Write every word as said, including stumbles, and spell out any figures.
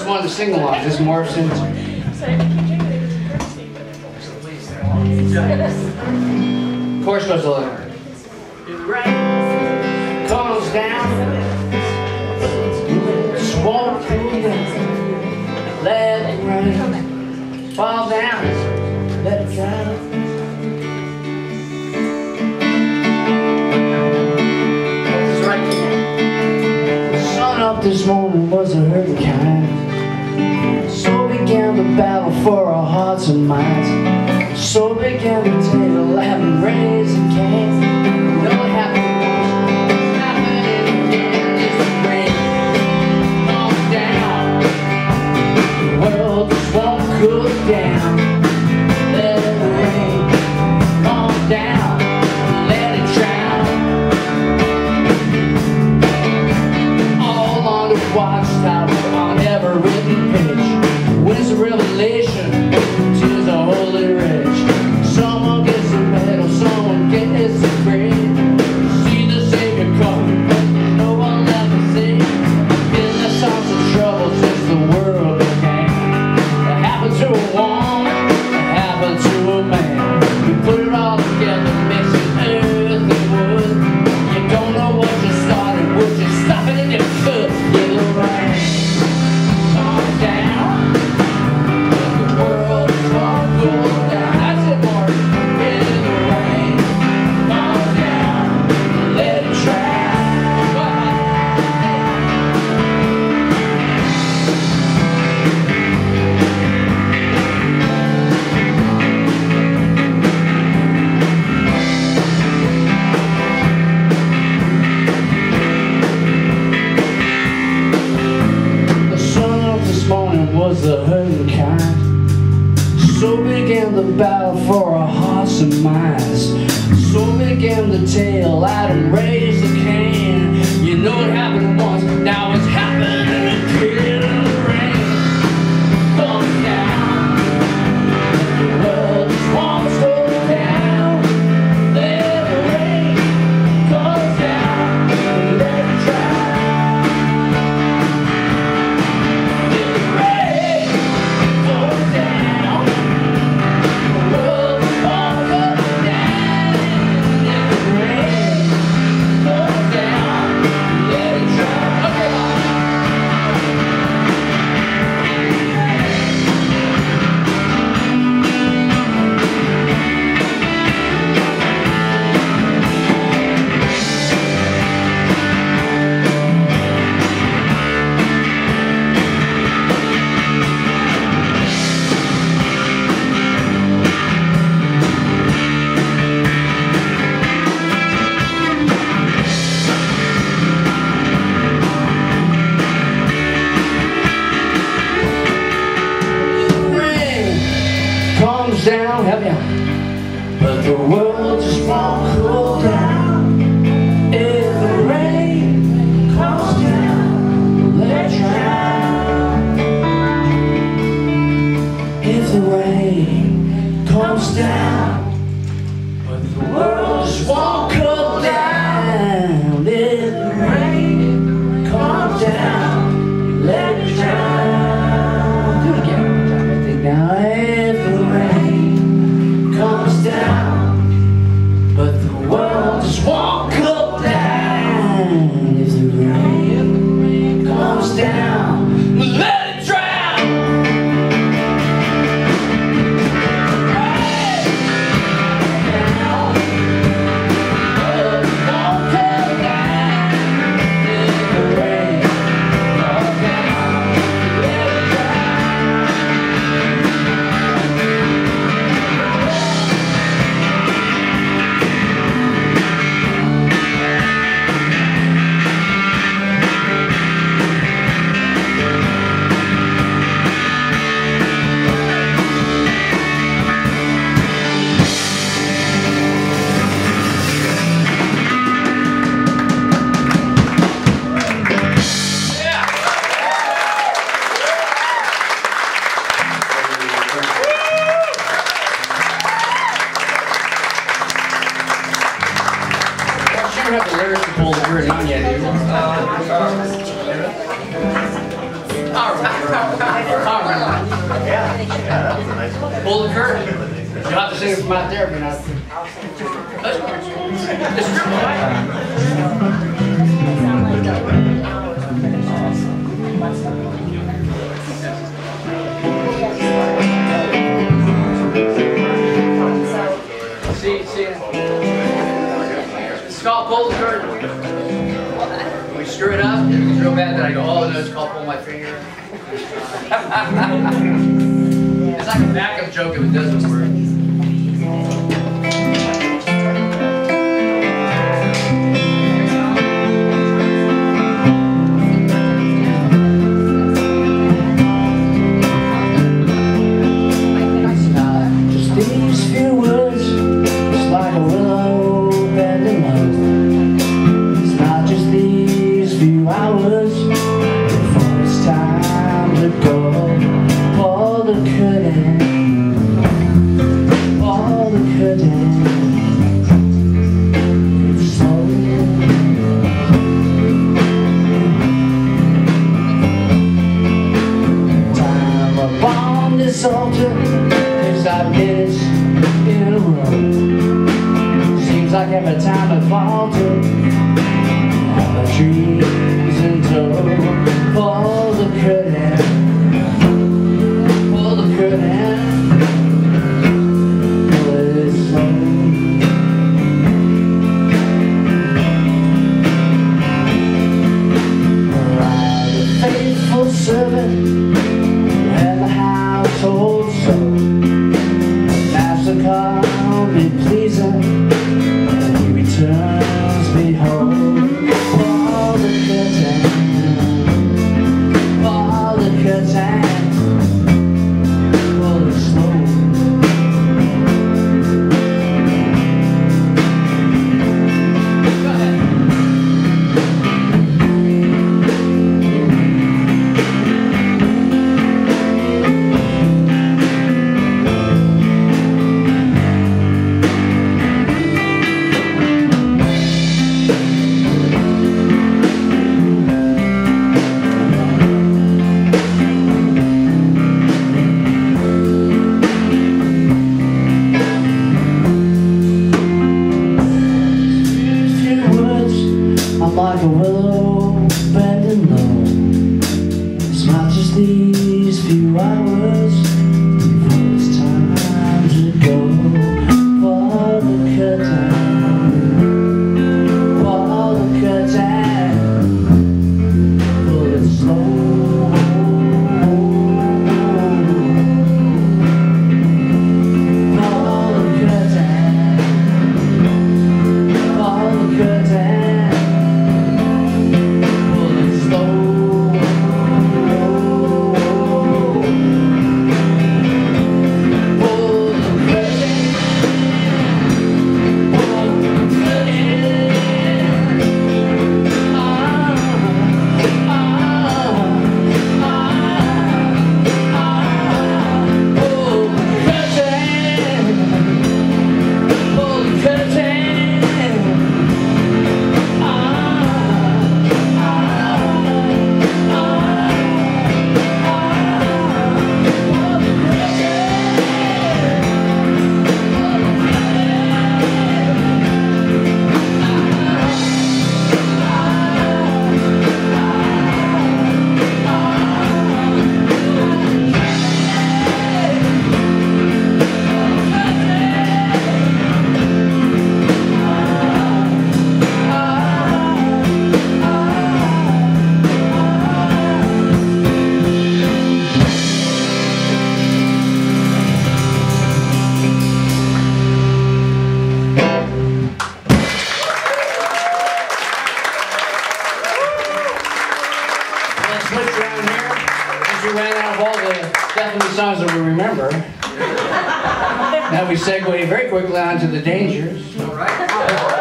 is one of the single ones. This morphs into. Chorus goes a little. Right. Comes down. Swung through the lead and rain. Fall down. Let it go. This morning was a hurricane. So began the battle for our hearts and minds. So began the tale having raised and canes. No happy was happening again as the rain falls down. The world is all cooled down. Let it rain fall down. Let it drown. Watchtower on every page. What is a revelation? Tis a holy rage. Someone gets a medal, someone gets a grade. See the Savior coming, but no one ever sings. In the songs of trouble since the world began. It happened to a woman, it happened to a man. You put it all together, mix it earth and wood. You don't know what you started, would you stop it in your foot? Was a hurting kind. So began the battle for our hearts and minds. So began the tale out and raised the cane. You know it happened once, now it's happening again. The rain comes down. The world just wants to go down. Let the rain comes down. Let it dry. Down, help me out. But the world just won't cool down. If the rain comes down, let it drown. If the rain comes down, but the world just won't cool down. If the rain comes down, let it drown. Do it again. Drop that thing down. Down, but the Yeah, yeah, that's a nice one. Pull the curtain. You'll have to sing it from out there, but not. The script might. See, see it. It's called Pull the Curtain. We screw it up, and it's real bad that I go, oh, no, it's called Pull My Finger. It's like a backup joke if it doesn't work. Just these few words, just like a willow bending low. It's not just these few hours before it's time to go. Pull the curtain, pull the curtain, slowly. Time upon this altar is our minutes in a row. Seems like every time I falter, all the trees in tow. Pull the curtain. Servant and the household soul, master calm be pleasing, and he returns me home. Pull the curtain, pull the curtain, pull it slow. Go ahead. Like a willow bending low. It's not just these few hours before it's time to go. Pull the curtain, pull the curtain, pull it slow. Pull the curtain, pull the curtain. We ran out of all the Stephanie songs that we remember. Now we segue very quickly onto the Dangers. All right.